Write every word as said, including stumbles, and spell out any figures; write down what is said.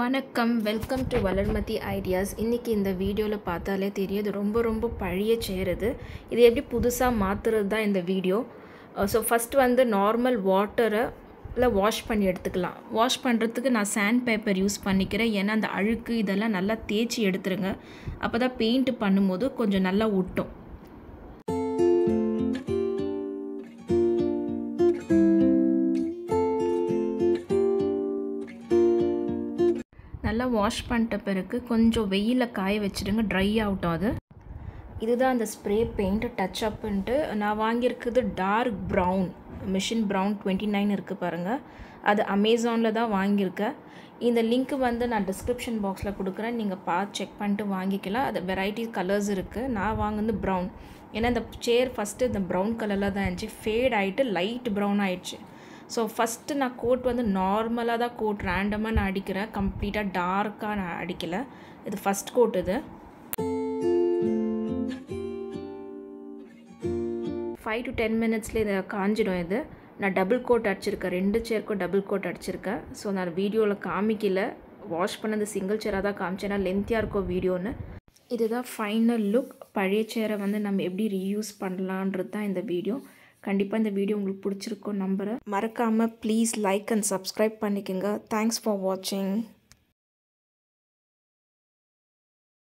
வணக்கம் welcome to Valarmathi ideas. இன்றைக்கி இந்த வீடியோவில் பார்த்தாலே தெரியுது ரொம்ப ரொம்ப பழைய சேர் இது இது எப்படி புதுசாக மாற்றுறது தான் இந்த வீடியோ. ஸோ ஃபஸ்ட்டு வந்து நார்மல் வாட்டரை இல்லை வாஷ் பண்ணி எடுத்துக்கலாம். வாஷ் பண்ணுறதுக்கு நான் சாண்ட் பேப்பர் யூஸ் பண்ணிக்கிறேன். ஏன்னா அந்த அழுக்கு இதெல்லாம் நல்லா தேய்ச்சி எடுத்துருங்க. அப்போ தான் பெயிண்ட் பண்ணும்போது கொஞ்சம் நல்லா ஒட்டும். நல்லா வாஷ் பண்ணிட்ட பிறகு கொஞ்சம் வெயிலில் காய வச்சுடுங்க, ட்ரை அவுட்டும். அது இதுதான் அந்த ஸ்ப்ரே பெயிண்ட் டச் அப்புன்ட்டு நான் வாங்கியிருக்குது. Dark brown machine brown twenty nine இருக்குது பாருங்கள். அது அமேசானில் தான் வாங்கியிருக்கேன். இந்த லிங்க் வந்து நான் டிஸ்கிரிப்ஷன் பாக்ஸில் கொடுக்குறேன், நீங்கள் பார்த்து செக் பண்ணிட்டு வாங்கிக்கலாம். அது வெரைட்டி கலர்ஸ் இருக்குது. நான் வாங்கினது ப்ரௌன். ஏன்னா இந்த சேர் ஃபஸ்ட்டு இந்த ப்ரௌன் கலரில் தான் இருந்துச்சு, ஃபேட் ஆகிட்டு லைட் ப்ரௌன் ஆகிடுச்சு. ஸோ ஃபஸ்ட்டு நான் கோட் வந்து நார்மலாக தான் கோட் ரேண்டமாக நான் அடிக்கிறேன், கம்ப்ளீட்டாக டார்க்காக நான் அடிக்கலை. இது ஃபஸ்ட் கோட். இது ஃபைவ் டு டென் மினிட்ஸில் இதை காஞ்சிடும். இது நான் டபுள் கோட் அடிச்சிருக்கேன், ரெண்டு சேர்க்கும் டபுள் கோட் அடிச்சிருக்கேன். ஸோ நான் வீடியோவில் காமிக்கல, வாஷ் பண்ணது சிங்கிள் சேராக தான் காமிச்சேன்னா லென்த்தியாக இருக்கும் வீடியோன்னு. இதுதான் ஃபைனல் லுக். பழைய சேரை வந்து நம்ம எப்படி ரீயூஸ் பண்ணலான்றது தான் இந்த வீடியோ. கண்டிப்பாக இந்த வீடியோ உங்களுக்கு பிடிச்சிருக்கும் நம்புகிறேன். மறக்காமல் ப்ளீஸ் லைக் அண்ட் சப்ஸ்கிரைப் பண்ணிக்கோங்க. தேங்க்ஸ் ஃபார் வாட்சிங்.